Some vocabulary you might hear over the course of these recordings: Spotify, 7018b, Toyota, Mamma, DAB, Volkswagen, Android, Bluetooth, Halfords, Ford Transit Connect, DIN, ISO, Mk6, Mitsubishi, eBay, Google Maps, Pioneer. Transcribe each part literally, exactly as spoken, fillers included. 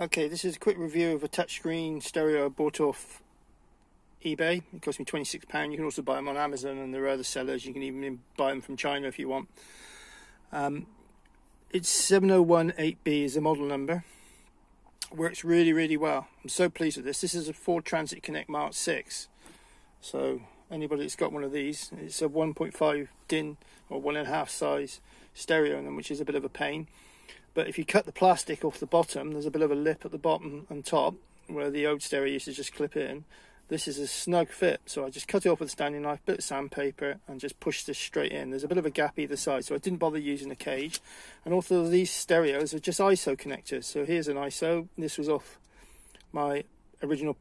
Okay, this is a quick review of a touchscreen stereo I bought off eBay. It cost me twenty-six pounds. You can also buy them on Amazon, and there are other sellers. You can even buy them from China if you want. Um, it's seven oh one eight B is the model number. Works really, really well. I'm so pleased with this. This is a Ford Transit Connect Mark six. So anybody that's got one of these, it's a one point five din or one and a half size stereo in them, which is a bit of a pain. But if you cut the plastic off the bottom, there's a bit of a lip at the bottom and top where the old stereo used to just clip in. This is a snug fit, so I just cut it off with a Stanley knife, bit of sandpaper, and just push this straight in. There's a bit of a gap either side, so I didn't bother using a cage. And also these stereos are just I S O connectors. So here's an I S O. This was off my original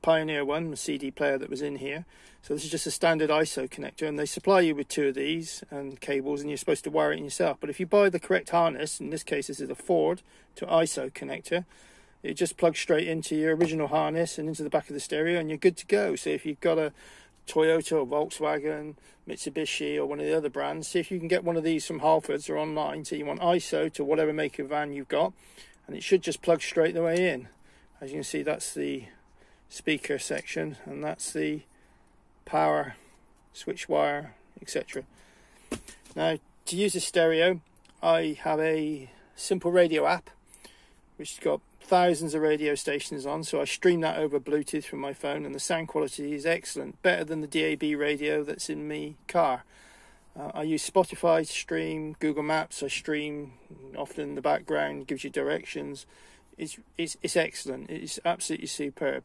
Pioneer one, the C D player that was in here. So this is just a standard I S O connector, and they supply you with two of these and cables, and you're supposed to wire it in yourself. But if you buy the correct harness, in this case this is a Ford to I S O connector, it just plugs straight into your original harness and into the back of the stereo, and you're good to go. So if you've got a Toyota or Volkswagen, Mitsubishi, or one of the other brands, see if you can get one of these from Halfords or online. So you want I S O to whatever make of van you've got, and it should just plug straight the way in. As you can see, that's the speaker section, and that's the power switch wire, etc. Now, to use the stereo, I have a simple radio app which has got thousands of radio stations on, so I stream that over Bluetooth from my phone, and the sound quality is excellent, better than the D A B radio that's in my car. uh, I use Spotify to stream, Google Maps I stream, often in the background gives you directions. It's it's, it's excellent. It's absolutely superb.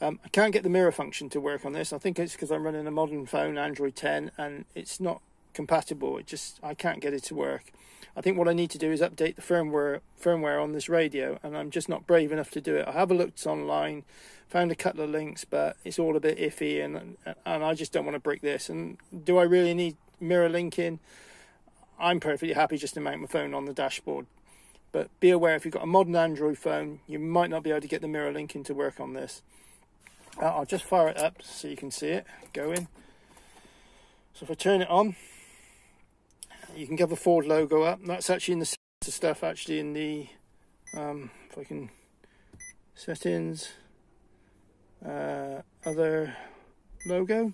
Um, I can't get the mirror function to work on this. I think it's because I'm running a modern phone, Android ten, and it's not compatible. It just, I can't get it to work. I think what I need to do is update the firmware firmware on this radio, and I'm just not brave enough to do it. I have looked online, found a couple of links, but it's all a bit iffy, and and I just don't want to break this. And do I really need mirror linking? I'm perfectly happy just to mount my phone on the dashboard. But be aware, if you've got a modern Android phone, you might not be able to get the mirror linking to work on this. Uh, I'll just fire it up so you can see it going. So if I turn it on, you can get the Ford logo up. That's actually in the stuff, actually in the, um, if I can, settings, uh, other logo.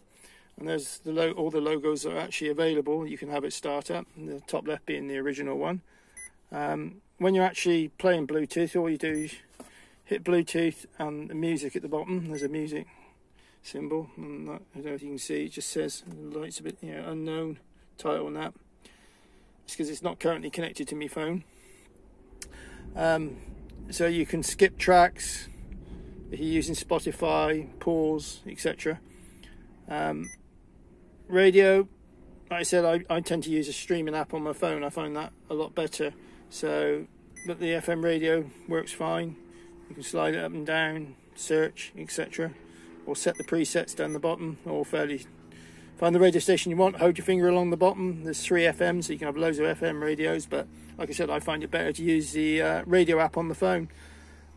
And there's the lo all the logos that are actually available. You can have it start up, and the top left being the original one. Um, when you're actually playing Bluetooth, all you do is hit Bluetooth and the music at the bottom. There's a music symbol, and that, I don't know if you can see, it just says, the light's a bit, you know, unknown title and that. It's because it's not currently connected to my phone. Um, so you can skip tracks if you're using Spotify, pause, et cetera. Um, radio, like I said, I, I tend to use a streaming app on my phone. I find that a lot better. So, but the F M radio works fine. You can slide it up and down, search, et cetera, or set the presets down the bottom, or fairly find the radio station you want. Hold your finger along the bottom. There's three F M, so you can have loads of F M radios. But like I said, I find it better to use the uh, radio app on the phone.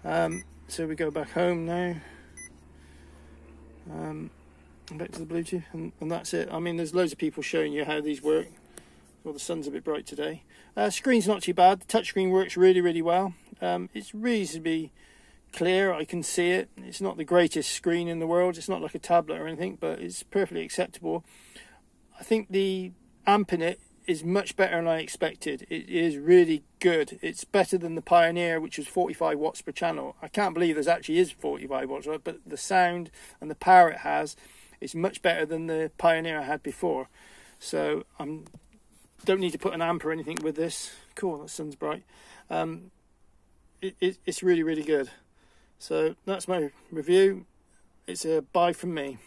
Um, so we go back home now. Um, back to the Bluetooth, and, and that's it. I mean, there's loads of people showing you how these work. Well, the sun's a bit bright today. Uh, screen's not too bad. The touchscreen works really, really well. Um, it's reasonably clear, I can see it. It's not the greatest screen in the world. It's not like a tablet or anything, but it's perfectly acceptable. I think the amp in it is much better than I expected. It is really good. It's better than the Pioneer, which was forty-five watts per channel. I can't believe there's actually is forty-five watts, right? But the sound and the power it has is much better than the Pioneer I had before. So I'm don't need to put an amp or anything with this. Cool, that sun's bright. Um, it, it, it's really, really good. So that's my review. It's a buy from me.